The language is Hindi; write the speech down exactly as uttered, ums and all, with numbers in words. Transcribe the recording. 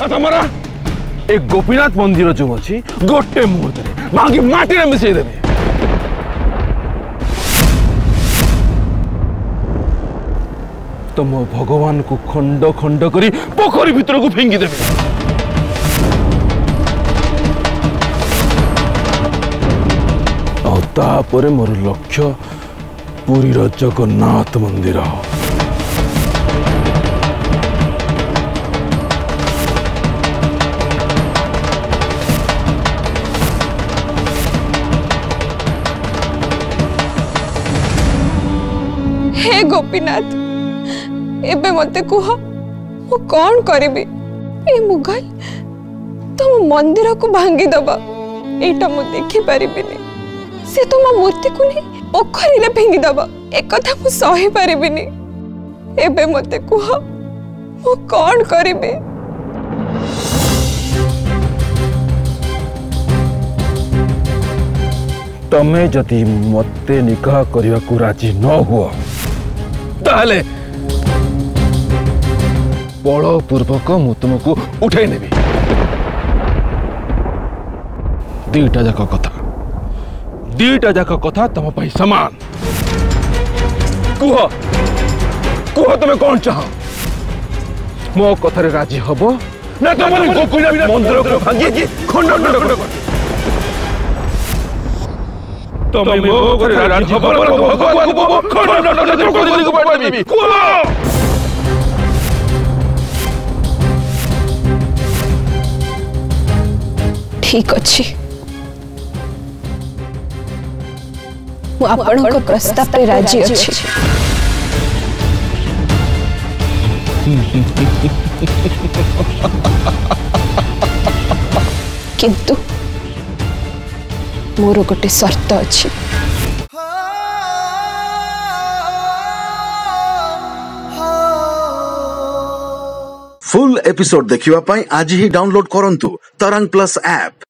तमरा एक गोपीनाथ मंदिर जो अच्छी गोटे मुहूर्त बाकी माटी मिसई देवे तुम भगवान को खंड खंड करी पोखरी भीतर को फिंगी देवे। तापरे मोर लक्ष्य पूरी जगन्नाथ मंदिर। हे गोपीनाथ एबे मते कुह मु कौन करिबी ए मुगल तुम मंदिर को भांगी दबा एटा मु देखि परिबिनी से तुम मूर्ति को नहीं पोखरी में फिंगी दब एक कथा मु सही पारिबिनी एबे मते कुह मु कौन करिबे। तमे जति मते निकाह करिया को राजी न हो ताले बड़ पूर्वक मु तुमको उठाई नेबी दुईटा जाक कथा दीटा जाक कथा तुम समान कुह कुह तुम कौन चाह मो कथा राजी हब ना मंदिर को भांगी खंड खंड ठीक अच्छी को प्रस्ताव पे राजी अच्छी। किंतु मोर गोटे शर्त अच्छी। फुल एपिसोड देखिवा पाई आज ही डाउनलोड करंतु तरंग प्लस ऐप।